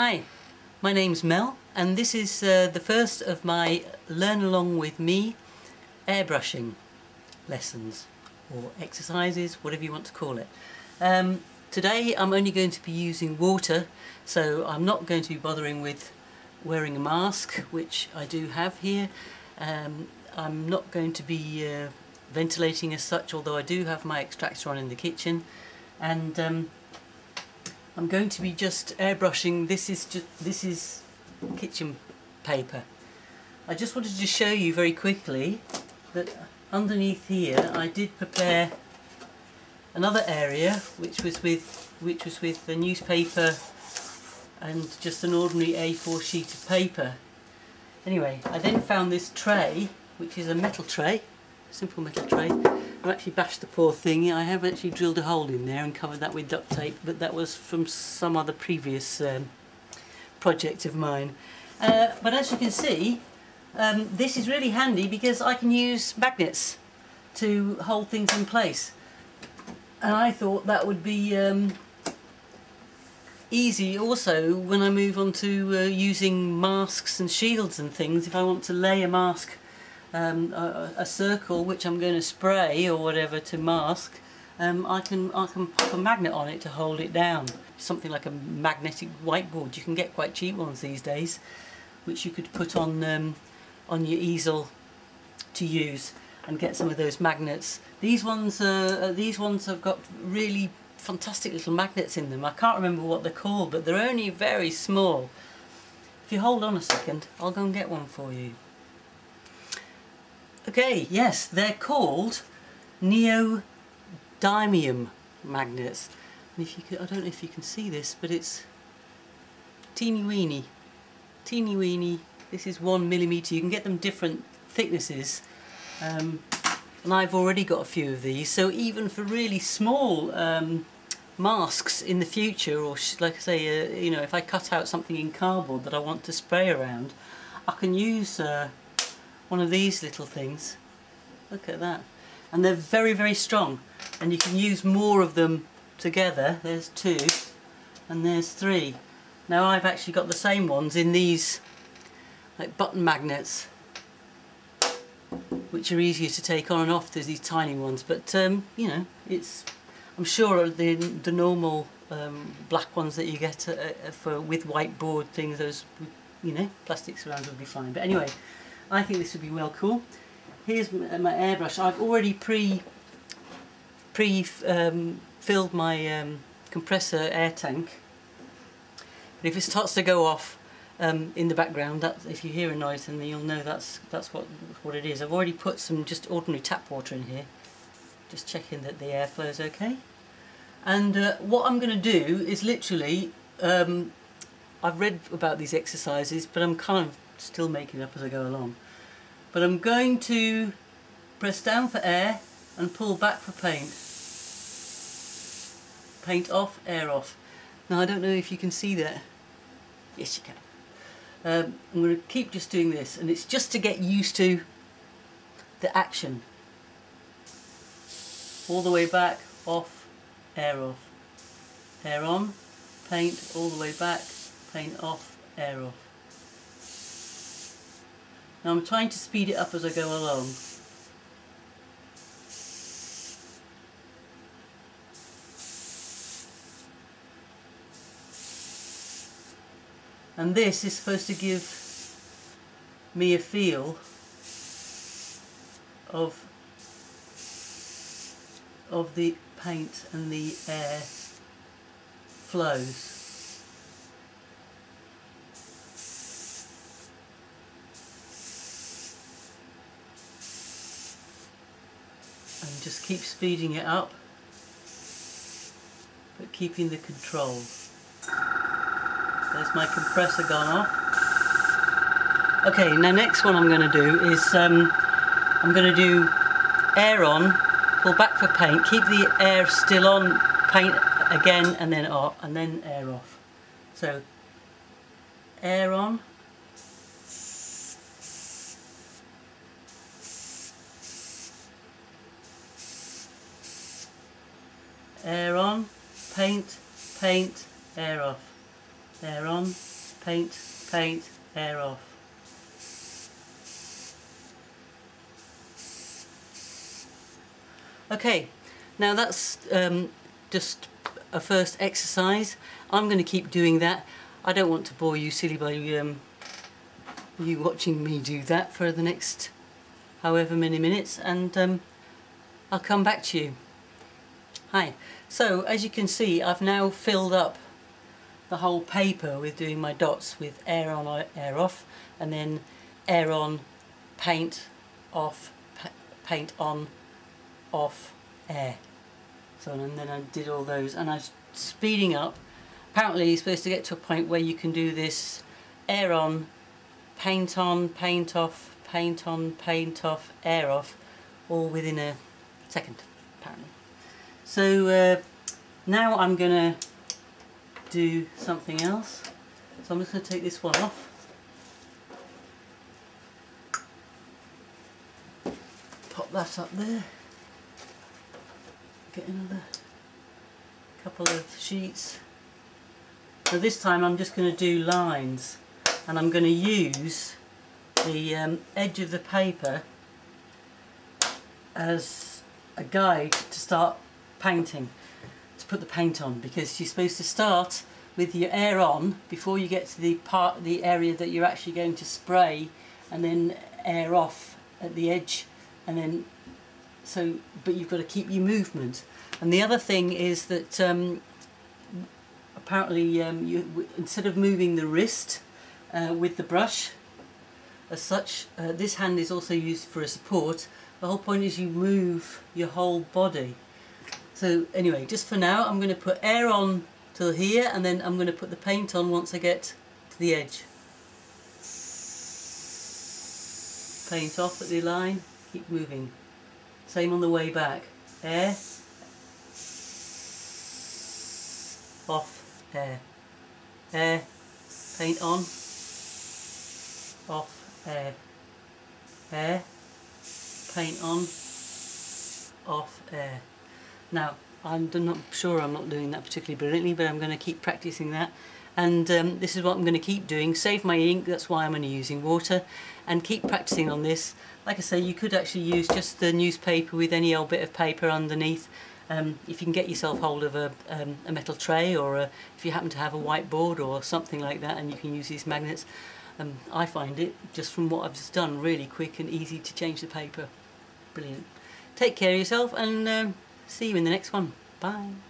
Hi, my name's Mel and this is the first of my Learn Along With Me airbrushing lessons or exercises, whatever you want to call it. Today I'm only going to be using water, so I'm not going to be bothering with wearing a mask, which I do have here. I'm not going to be ventilating as such, although I do have my extractor on in the kitchen, and I'm going to be just airbrushing. This is kitchen paper. I just wanted to show you very quickly that underneath here I did prepare another area, which was with the newspaper and just an ordinary A4 sheet of paper. Anyway, I then found this tray, which is a metal tray, simple metal tray. I've actually bashed the poor thing. I have actually drilled a hole in there and covered that with duct tape, but that was from some other previous project of mine. But as you can see, this is really handy because I can use magnets to hold things in place. And I thought that would be easy also when I move on to using masks and shields and things. If I want to lay a mask, a circle which I'm going to spray or whatever to mask, I can pop a magnet on it to hold it down. Something like a magnetic whiteboard. You can get quite cheap ones these days, which you could put on your easel to use and get some of those magnets. These ones have got really fantastic little magnets in them. I can't remember what they're called, but they're only very small. If you hold on a second, I'll go and get one for you. Okay, yes, they're called neodymium magnets. And if you could, I don't know if you can see this, but it's teeny weeny, teeny weeny. This is 1mm. You can get them different thicknesses, and I've already got a few of these. So even for really small masks in the future, or like I say, you know, if I cut out something in cardboard that I want to spray around, I can use one of these little things. Look at that. And they're very, very strong, and you can use more of them together. There's two and there's three. Now I've actually got the same ones in these like button magnets, which are easier to take on and off. There's these tiny ones, but you know, it's, I'm sure the normal black ones that you get with whiteboard things, those, you know, plastic surrounds would be fine. But anyway, I think this would be well cool. Here's my airbrush. I've already filled my compressor air tank. But if it starts to go off in the background, if you hear a noise, then you'll know that's what it is. I've already put some just ordinary tap water in here, just checking that the airflow is okay. And what I'm going to do is literally, I've read about these exercises, but I'm kind of still making up as I go along. But I'm going to press down for air and pull back for paint. Paint off, air off. Now I don't know if you can see that. Yes, you can. I'm going to keep just doing this, and it's just to get used to the action. All the way back, off, air on, paint all the way back, paint off, air off. Now I'm trying to speed it up as I go along. And this is supposed to give me a feel of the paint and the air flows. And just keep speeding it up, but keeping the control. There's my compressor gone off. Okay, now next one I'm going to do is I'm going to do air on, pull back for paint, keep the air still on, paint again, and then off, and then air off. So air on, air on, paint, paint, air off. they're on, paint, paint, they're off. Okay, now that's just a first exercise. I'm going to keep doing that. I don't want to bore you silly by you watching me do that for the next however many minutes, and I'll come back to you. Hi. So as you can see, I've now filled up the whole paper with doing my dots with air on, air off, and then air on, paint off, paint on, off, air. So and then I did all those, and I'm speeding up. Apparently you're supposed to get to a point where you can do this air on, paint off, paint on, paint off, air off, all within a second, apparently. So now I'm gonna do something else. So I'm just gonna take this one off. Pop that up there. Get another couple of sheets. So this time I'm just going to do lines, and I'm going to use the edge of the paper as a guide to start painting, to put the paint on, because you're supposed to start with your air on before you get to the part, the area that you're actually going to spray, and then air off at the edge, and then so, but you've got to keep your movement. And the other thing is that apparently you, instead of moving the wrist with the brush as such, this hand is also used for a support. The whole point is you move your whole body. So anyway, just for now I'm going to put air on till here, and then I'm going to put the paint on once I get to the edge. Paint off at the line, keep moving. Same on the way back. Air, off, air. Air, paint on, off, air. Air, paint on, off, air. Now, I'm not sure I'm not doing that particularly brilliantly, but I'm going to keep practicing that. And this is what I'm going to keep doing. Save my ink, that's why I'm only using water, and keep practicing on this. Like I say, you could actually use just the newspaper with any old bit of paper underneath. If you can get yourself hold of a metal tray, or if you happen to have a whiteboard or something like that, and you can use these magnets. I find it, just from what I've just done, really quick and easy to change the paper. Brilliant. Take care of yourself, and see you in the next one. Bye.